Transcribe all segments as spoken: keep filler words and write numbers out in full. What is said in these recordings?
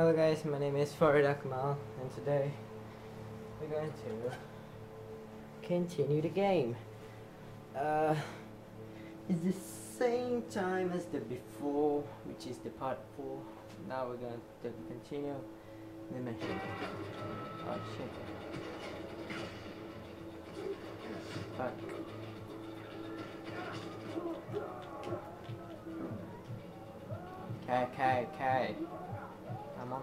Hello guys, my name is Farid Akmal, and today we're going to continue the game. Uh, it's the same time as the before, which is the part four. Now we're going to continue the mission. Oh shit. Fuck. Okay, okay, okay. I'm on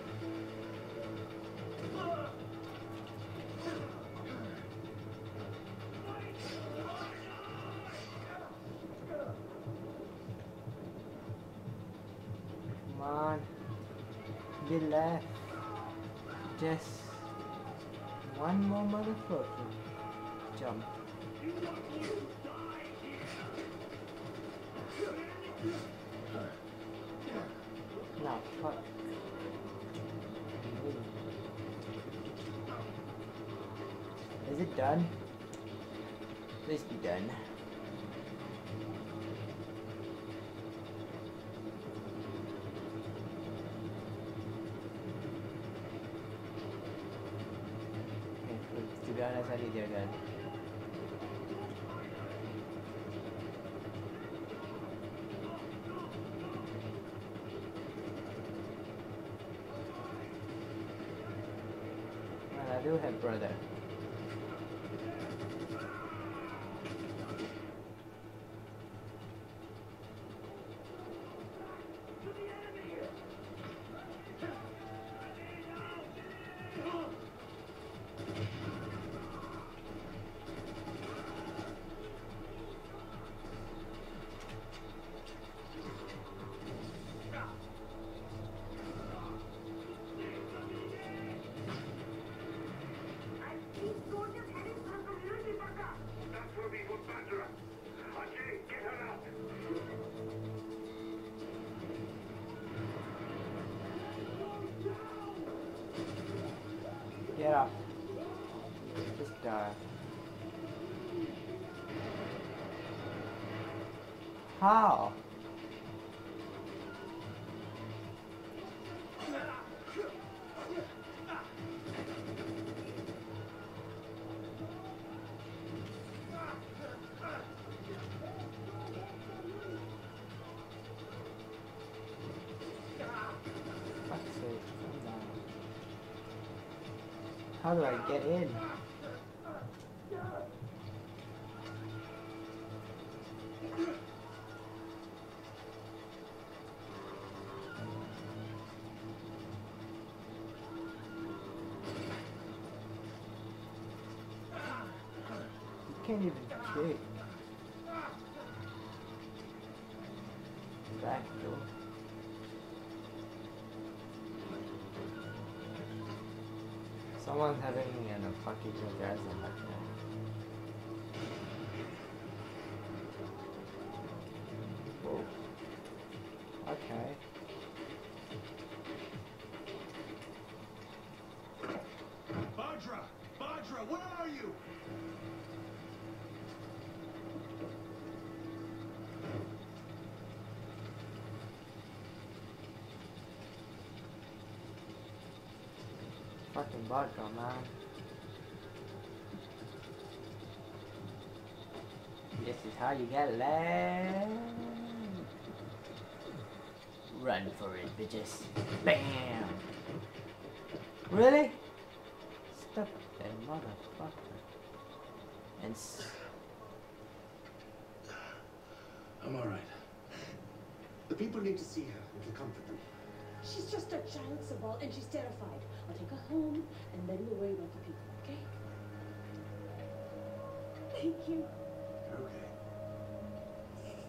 Get left. Just one more motherfucker. Jump. No, fuck. Is it done? Please be done. I need your gun. Well, I do have brother. Get up. Just die. How? How do I get in? You can't even check. Back door. Someone's having an fucking orgasm like that. Whoa. Okay. Bhadra! Bhadra, what are you? Fucking Bhadra, man. This is how you get left. Run for it, bitches. Bam! Really? Stop that motherfucker. And s I'm alright. The people need to see her. It'll comfort them. She's just a child, Sabal, and she's terrified. I'll take her home, and then we'll worry about the people, okay? Thank you. Okay.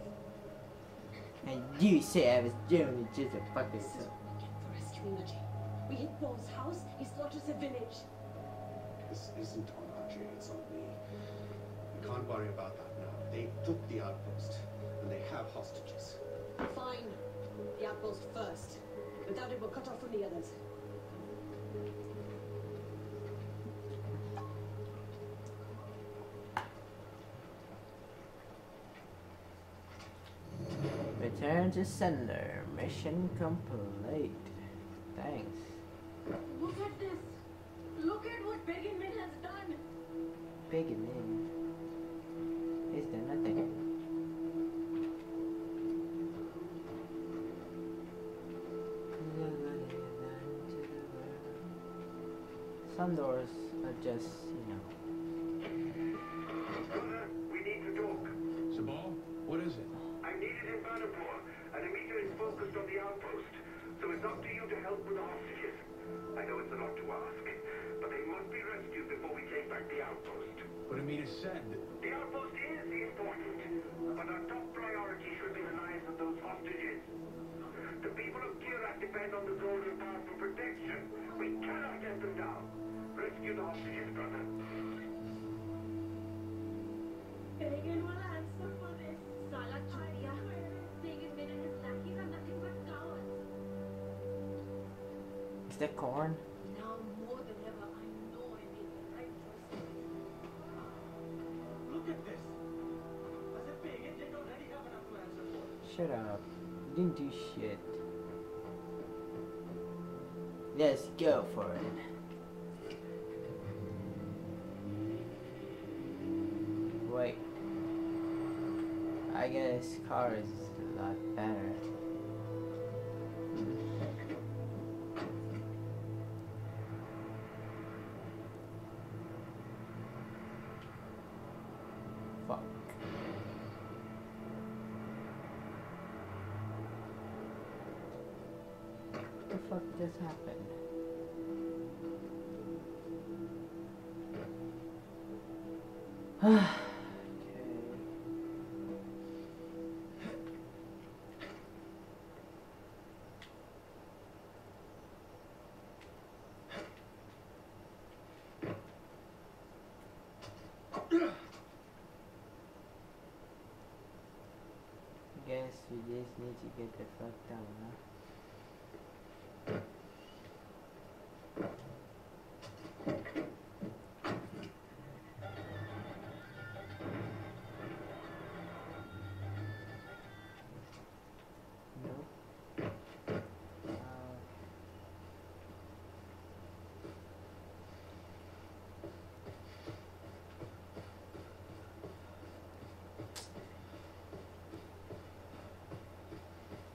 And you say I was doing it just to fuck yourself. This is what we get for rescuing Ajay. We hit Paul's house, he slaughters a village. This isn't on Ajay, it's on me. We can't worry about that now. They took the outpost, and they have hostages. Fine. The outpost first. Without it, we're cut off from the others. Return to sender. Mission complete. Thanks. Look at this. Look at what Beggin' Min has done. Beggin' Min? He's done nothing. Some doors are just, you know. Brother, we need to talk. Sabal, what is it? I'm needed in Banapur, and Amita is focused on the outpost, so it's up to you to help with the hostages. I know it's a lot to ask, but they must be rescued before we take back the outpost. But Amita said... The outpost is important, but our top priority should be the lives of those hostages. The people of Kirak depend on the Golden Path for protection. We cannot let them down. Rescue the hostages, brother. Pagan will answer for this. Salak Chariya. Pagan men and his lackeys are nothing but cowards. Is that corn? Now more than ever, I know I made the right choice. Look at this. As a pagan, they don't really have enough to answer for. Shut up. You didn't do shit. Let's go for it. Wait. I guess car is a lot better. What just happened? Okay. Guess we just need to get the fuck down, huh?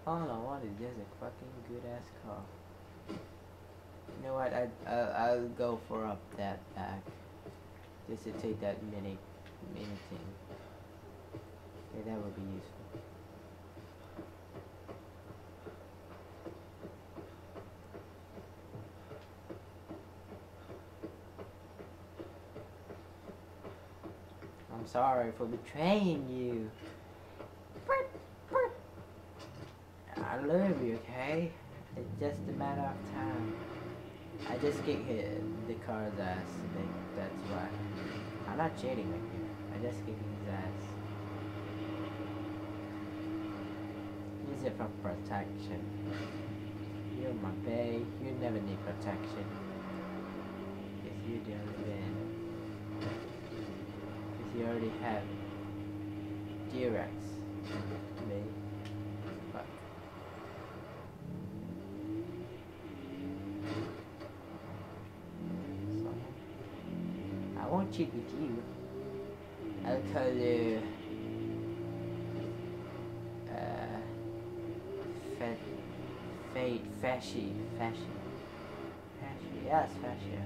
All I want is just a fucking good ass car. You know what? I I'll, I'll go for up that back just to take that mini mini thing. Okay, that would be useful. I'm sorry for betraying you. I love you, okay? It's just a matter of time. I just get hit the car's ass today, that's why. I'm not cheating with you. I just get his ass. Use it for protection. You're my babe. You never need protection. If you don't win. Because you already have D-Rex. Me. I won't cheat with you. I'll call you uh, Fed Fade Fashy Fashy Fashy yes Fashy.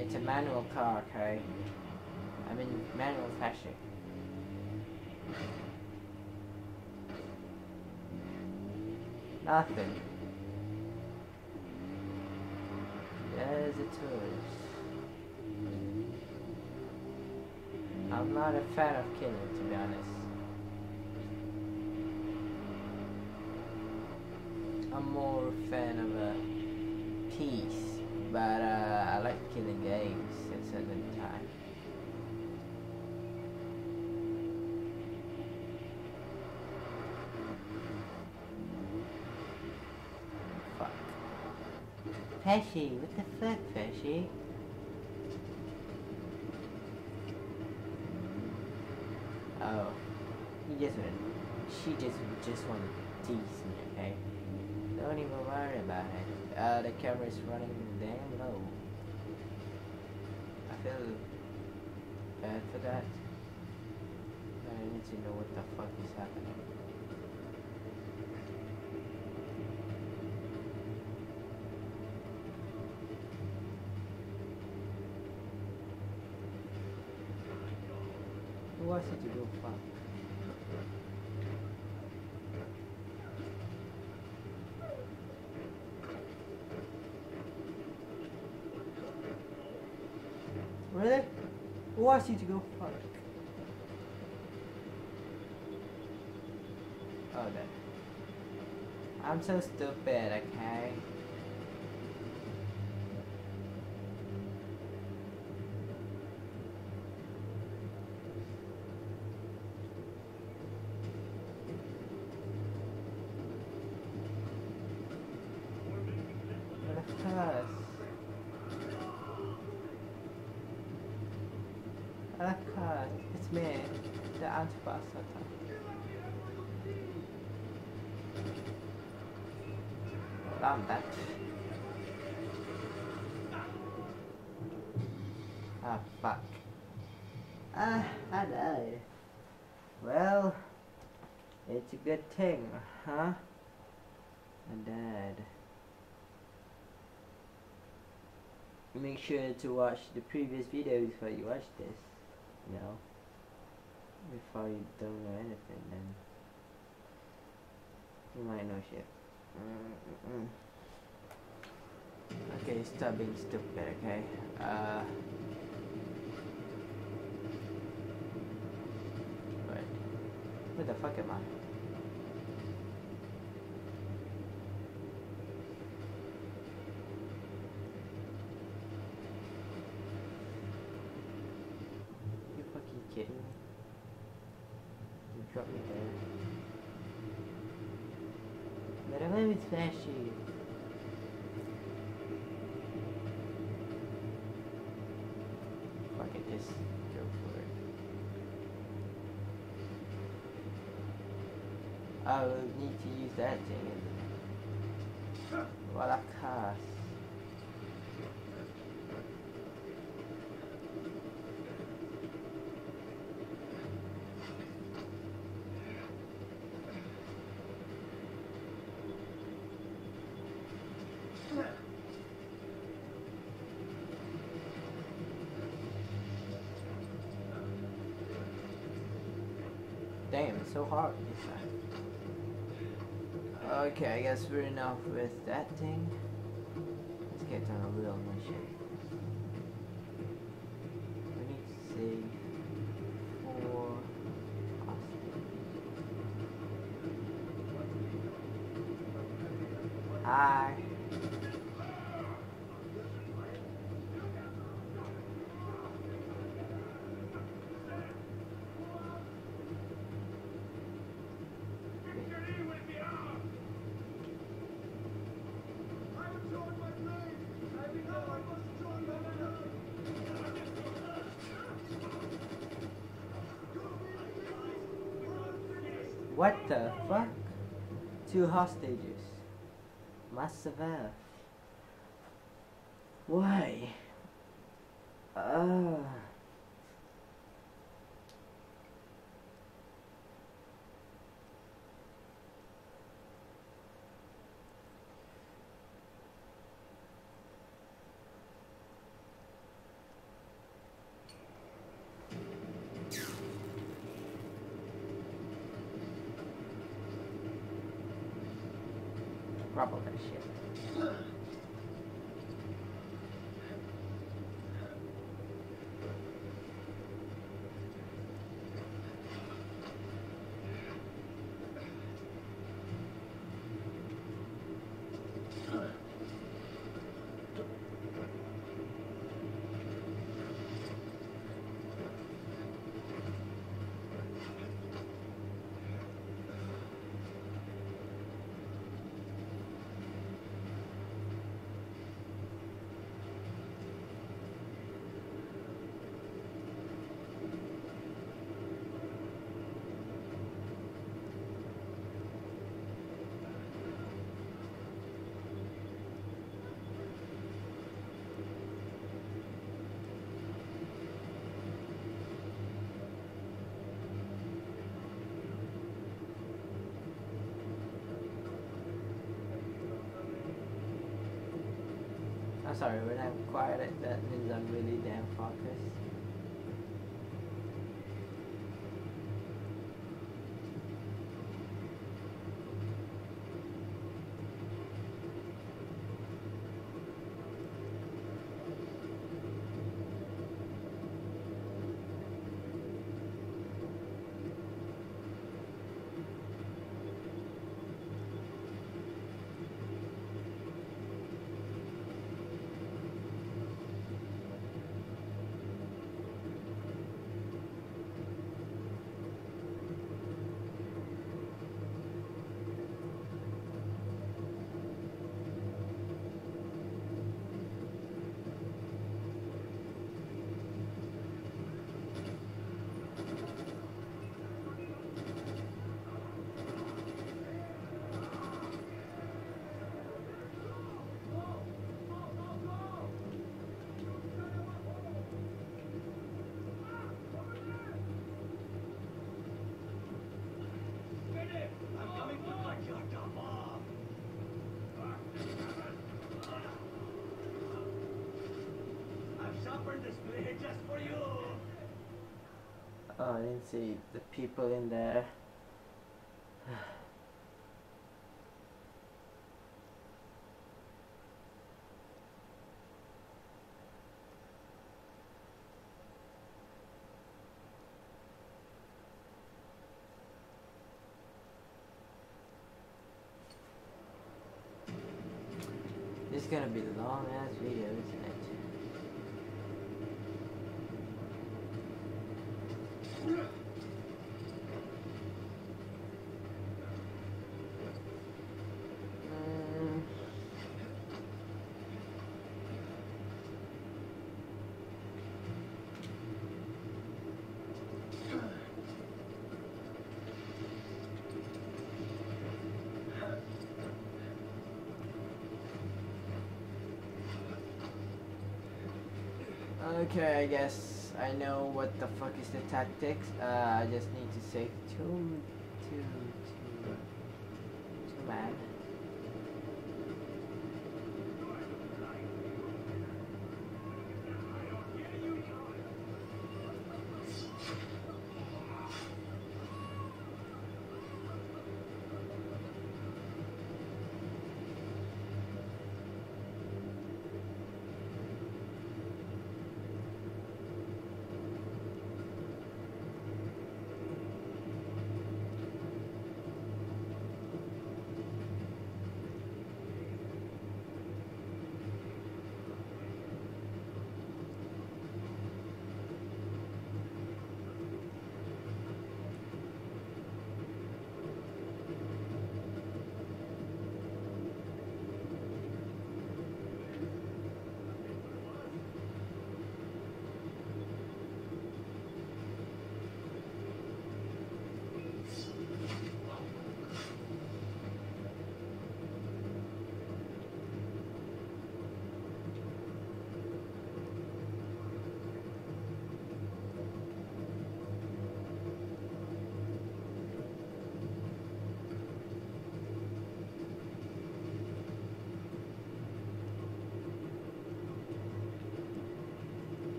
It's a manual car, okay? I mean manual fashion. Nothing. There's a tourist. I'm not a fan of killing, to be honest. I'm more a fan of uh, peace, but uh, I like killing games at a certain time. Pesci, what the fuck, Pesci? Oh, you just went. She just just wanted to tease me, okay? Don't even worry about it. Uh, the camera's running damn low. I feel bad for that. I need to know what the fuck is happening. Who wants it to go fuck? Really? Who wants you to go fuck? Oh, that. I'm so stupid, okay? I'm back. Ah, fuck. Ah, I died. Well, it's a good thing, huh? I died. Make sure to watch the previous videos before you watch this. You know? Before you don't know anything, then you might know shit. Mm-mm. Okay, stop being stupid, okay? Uh, right. Where the fuck am I? You fucking kidding me? You dropped me there. But I'm going to smash you. Fuck it, just go for it. I will need to use that thing, isn't it? What a curse. Damn, it's so hard this time. Okay, I guess we're enough with that thing. Let's get on a real mission. We need to save for Austin. Hi. What the fuck? Two hostages. Must survive. Why? Uh. Grab all that shit. I'm sorry, when I'm quiet like that means I'm really damn focused. Oh, I didn't see the people in there. This is gonna be a long ass video, isn't it? Okay, I guess I know what the fuck is the tactics. Uh, I just need to save two, two, two, two man.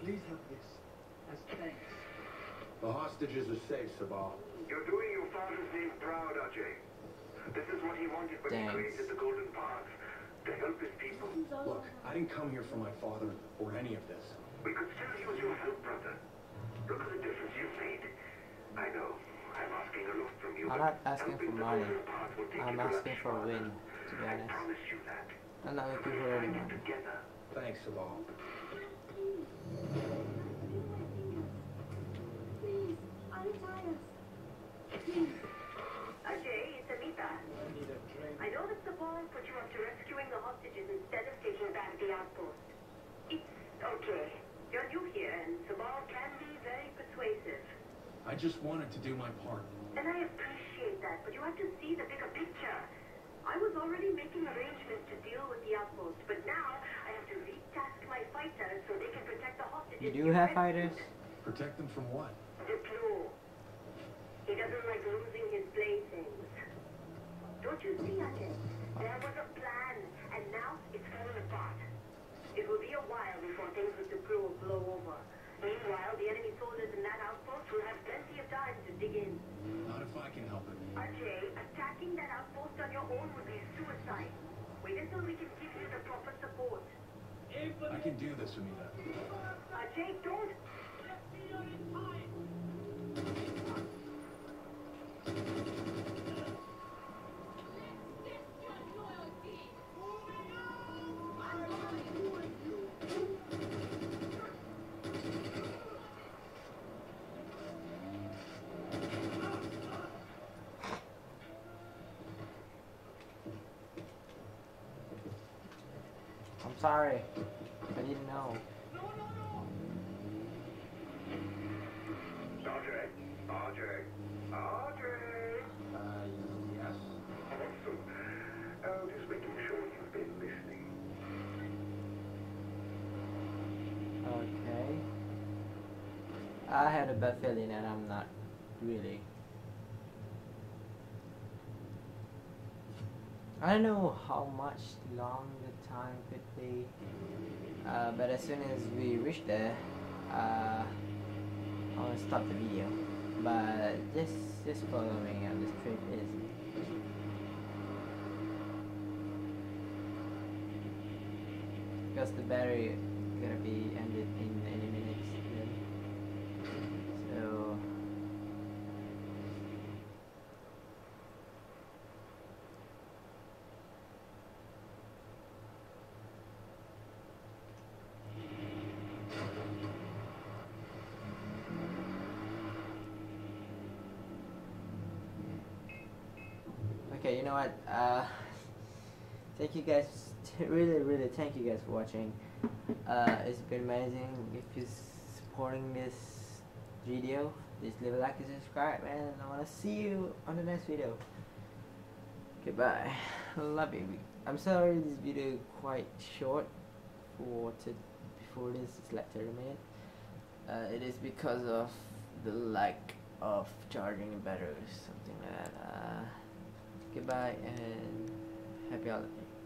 Please help this, as thanks. The hostages are safe, Sabal. You're doing your father's name proud, Ajay. This is what he wanted when thanks. He created the Golden Path, to help his people. Look, I didn't come here for my father or any of this. We could still use your help, brother. Look at the difference not asking for money. I'm asking for a win, to be honest. I'm not looking for any money. Thanks a lot. Please, untie us. Please. Ajay, it's Amita. I know that Sabal put you up to rescuing the hostages instead of taking back the outpost. It's okay. You're new here, and Sabal can be very persuasive. I just wanted to do my part. And I appreciate that, but you have to see the bigger picture. I was already making arrangements to deal with the outpost, but now I have to retask my fighters so they can protect the hostages. You do have fighters? Protect them from what? The clue. He doesn't like losing his playthings. Don't you see, Ajay? There was a plan, and now it's falling apart. It will be a while before things with the crew will blow over. Meanwhile, the enemy soldiers in that outpost will have plenty of time to dig in. Not if I can help it. Ajay, attacking that outpost on your own would be suicide. Wait until we can give you the proper support. I can do this, Amita. Ajay, don't! Let's be on in time! Sorry, I didn't know. No, no, no! Ajay! Ajay! Ajay! Uh, yes? Awesome. Oh, just making sure you've been listening. Okay. I had a bad feeling and I'm not really. I don't know how much long the time could be, uh, but as soon as we reach there, uh, I'll stop the video. But this this following on this trip is because the battery gonna be ended in any minutes. So. Okay, you know what, uh, thank you guys, t really, really thank you guys for watching. Uh, it's been amazing. If you're supporting this video, just leave a like and subscribe, and I want to see you on the next video. Goodbye, love you. I'm sorry this video is quite short for, to, for this, it's like thirty minutes. Uh, it is because of the lack of charging the battery or something like that. Uh, Goodbye and happy holiday.